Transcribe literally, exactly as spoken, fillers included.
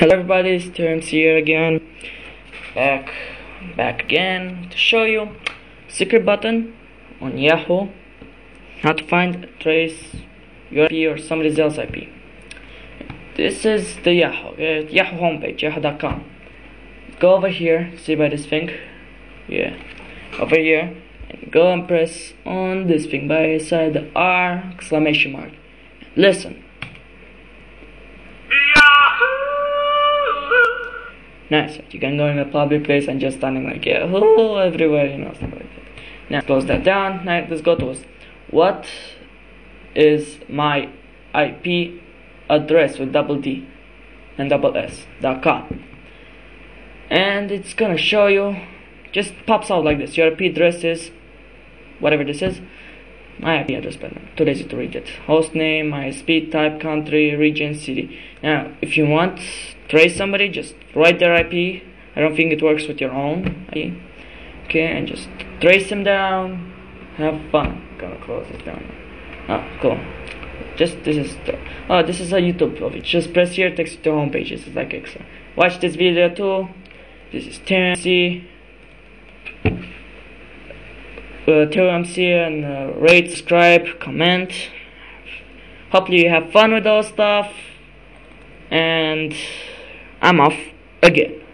Hello everybody, it's Terence here again, back back again to show you secret button on Yahoo, how to find, trace your I P or somebody else's I P. This is the Yahoo, uh, Yahoo homepage, yahoo dot com. Go over here, see by this thing, yeah, over here, and go and press on this thing by side the R exclamation mark. Listen. Nice, right? You can go in a public place and just standing like Yahoo everywhere, you know, stuff like that. Now close that down. Now let's go to what is my I P address with double D and double S dot com, and it's gonna show you, just pops out like this. Your I P address is whatever this is. My I P address, but too lazy to read it. Host name, I S P type, country, region, city. Now, if you want trace somebody, just write their I P. I don't think it works with your own I P. Okay, and just trace them down. Have fun. Gonna close it down. Ah, cool. Just this is. The, oh, this is a YouTube profile. Just press here, takes you to home pages. It's like Excel. Watch this video too. This is Terence. Uh, tell I'm here and uh, rate, subscribe, comment. Hopefully you have fun with all stuff, and I'm off again.